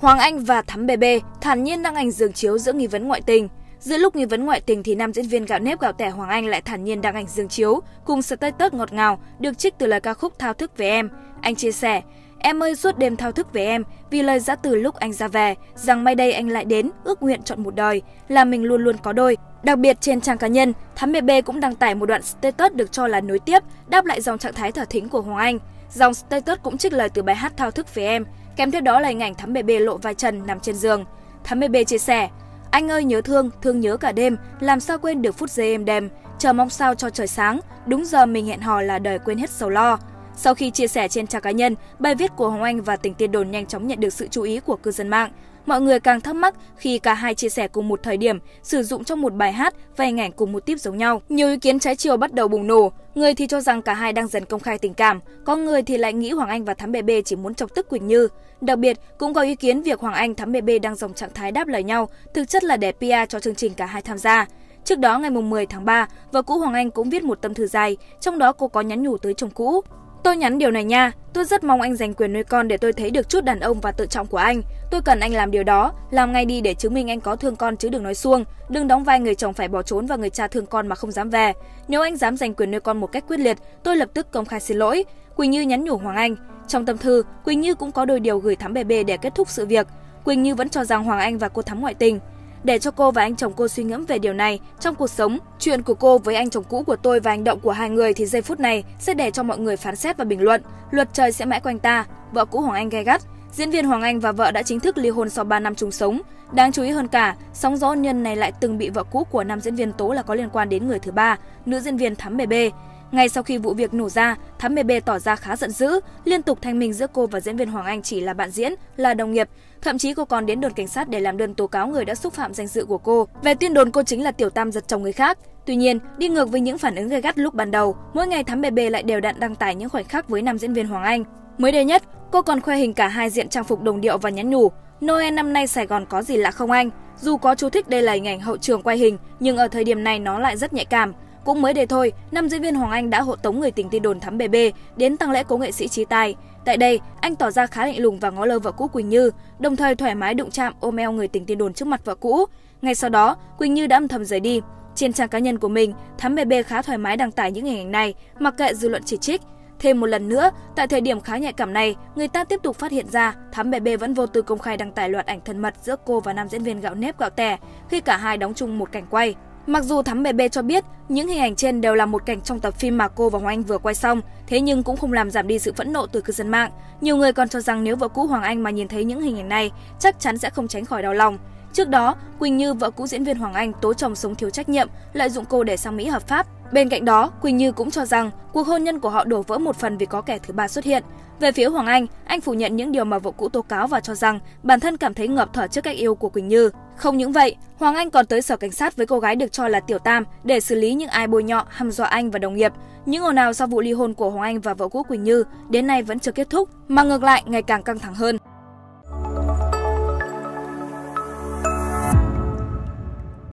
Hoàng Anh và Thắm Bebe thản nhiên đăng ảnh giường chiếu giữa nghi vấn ngoại tình. Giữa lúc nghi vấn ngoại tình thì nam diễn viên gạo nếp gạo tẻ Hoàng Anh lại thản nhiên đăng ảnh giường chiếu cùng status ngọt ngào được trích từ lời ca khúc Thao Thức Vì Em. Anh chia sẻ: "Em ơi, suốt đêm thao thức về em, vì lời giã từ lúc anh ra về, rằng mai đây anh lại đến, ước nguyện chọn một đời là mình luôn luôn có đôi." Đặc biệt trên trang cá nhân, Thắm Bebe cũng đăng tải một đoạn status được cho là nối tiếp đáp lại dòng trạng thái thả thính của Hoàng Anh. Dòng status cũng trích lời từ bài hát Thao Thức Về Em, kèm theo đó là hình ảnh Thắm Bebe lộ vai trần nằm trên giường. Thắm Bebe chia sẻ: "Anh ơi nhớ thương, thương nhớ cả đêm, làm sao quên được phút giây êm đềm, chờ mong sao cho trời sáng, đúng giờ mình hẹn hò là đời quên hết sầu lo." Sau khi chia sẻ trên trang cá nhân, bài viết của Hoàng Anh và tình tiên đồn nhanh chóng nhận được sự chú ý của cư dân mạng. Mọi người càng thắc mắc khi cả hai chia sẻ cùng một thời điểm, sử dụng trong một bài hát và hình ảnh cùng một típ giống nhau. Nhiều ý kiến trái chiều bắt đầu bùng nổ, người thì cho rằng cả hai đang dần công khai tình cảm, có người thì lại nghĩ Hoàng Anh và Thắm Bebe chỉ muốn chọc tức Quỳnh Như. Đặc biệt, cũng có ý kiến việc Hoàng Anh Thắm Bebe đang dòng trạng thái đáp lời nhau, thực chất là để PR cho chương trình cả hai tham gia. Trước đó ngày 10 tháng 3, vợ cũ Hoàng Anh cũng viết một tâm thư dài, trong đó cô có nhắn nhủ tới chồng cũ: "Tôi nhắn điều này nha, tôi rất mong anh giành quyền nuôi con để tôi thấy được chút đàn ông và tự trọng của anh. Tôi cần anh làm điều đó, làm ngay đi để chứng minh anh có thương con chứ đừng nói suông. Đừng đóng vai người chồng phải bỏ trốn và người cha thương con mà không dám về. Nếu anh dám giành quyền nuôi con một cách quyết liệt, tôi lập tức công khai xin lỗi." Quỳnh Như nhắn nhủ Hoàng Anh. Trong tâm thư, Quỳnh Như cũng có đôi điều gửi Thắm Bebe để kết thúc sự việc. Quỳnh Như vẫn cho rằng Hoàng Anh và cô Thắm ngoại tình. "Để cho cô và anh chồng cô suy ngẫm về điều này, trong cuộc sống, chuyện của cô với anh chồng cũ của tôi và hành động của hai người thì giây phút này sẽ để cho mọi người phán xét và bình luận. Luật trời sẽ mãi quanh ta", vợ cũ Hoàng Anh gay gắt. Diễn viên Hoàng Anh và vợ đã chính thức ly hôn sau 3 năm chung sống. Đáng chú ý hơn cả, sóng gió hôn nhân này lại từng bị vợ cũ của nam diễn viên tố là có liên quan đến người thứ ba, nữ diễn viên Thắm Bebe. Ngay sau khi vụ việc nổ ra, Thắm Bebe tỏ ra khá giận dữ, liên tục thanh minh giữa cô và diễn viên Hoàng Anh chỉ là bạn diễn, là đồng nghiệp. Thậm chí cô còn đến đồn cảnh sát để làm đơn tố cáo người đã xúc phạm danh dự của cô về tin đồn cô chính là tiểu tam giật chồng người khác. Tuy nhiên, đi ngược với những phản ứng gay gắt lúc ban đầu, mỗi ngày Thắm Bebe lại đều đặn đăng tải những khoảnh khắc với nam diễn viên Hoàng Anh. Mới đây nhất, cô còn khoe hình cả hai diện trang phục đồng điệu và nhắn nhủ: "Noel năm nay Sài Gòn có gì lạ không anh?" Dù có chú thích đây là hình ảnh hậu trường quay hình, nhưng ở thời điểm này nó lại rất nhạy cảm. Cũng mới đây thôi, nam diễn viên Hoàng Anh đã hộ tống người tình tin đồn Thắm Bebe đến tăng lễ cố nghệ sĩ Trí Tài. Tại đây, anh tỏ ra khá lạnh lùng và ngó lơ vợ cũ Quỳnh Như, đồng thời thoải mái đụng chạm ôm eo người tình tin đồn trước mặt vợ cũ. Ngay sau đó, Quỳnh Như đã âm thầm rời đi. Trên trang cá nhân của mình, Thắm Bebe khá thoải mái đăng tải những hình ảnh này, mặc kệ dư luận chỉ trích. Thêm một lần nữa, tại thời điểm khá nhạy cảm này, người ta tiếp tục phát hiện ra Thắm Bebe vẫn vô tư công khai đăng tải loạt ảnh thân mật giữa cô và nam diễn viên gạo nếp gạo tẻ khi cả hai đóng chung một cảnh quay. Mặc dù Thắm Bebe cho biết những hình ảnh trên đều là một cảnh trong tập phim mà cô và Hoàng Anh vừa quay xong, thế nhưng cũng không làm giảm đi sự phẫn nộ từ cư dân mạng. Nhiều người còn cho rằng nếu vợ cũ Hoàng Anh mà nhìn thấy những hình ảnh này, chắc chắn sẽ không tránh khỏi đau lòng. Trước đó, Quỳnh Như, vợ cũ diễn viên Hoàng Anh, tố chồng sống thiếu trách nhiệm, lợi dụng cô để sang Mỹ hợp pháp. Bên cạnh đó, Quỳnh Như cũng cho rằng cuộc hôn nhân của họ đổ vỡ một phần vì có kẻ thứ ba xuất hiện. Về phía Hoàng Anh phủ nhận những điều mà vợ cũ tố cáo và cho rằng bản thân cảm thấy ngợp thở trước cách yêu của Quỳnh Như. Không những vậy, Hoàng Anh còn tới sở cảnh sát với cô gái được cho là tiểu tam để xử lý những ai bôi nhọ, hăm dọa anh và đồng nghiệp. Những ồn ào sau vụ ly hôn của Hoàng Anh và vợ cũ Quỳnh Như đến nay vẫn chưa kết thúc, mà ngược lại ngày càng căng thẳng hơn.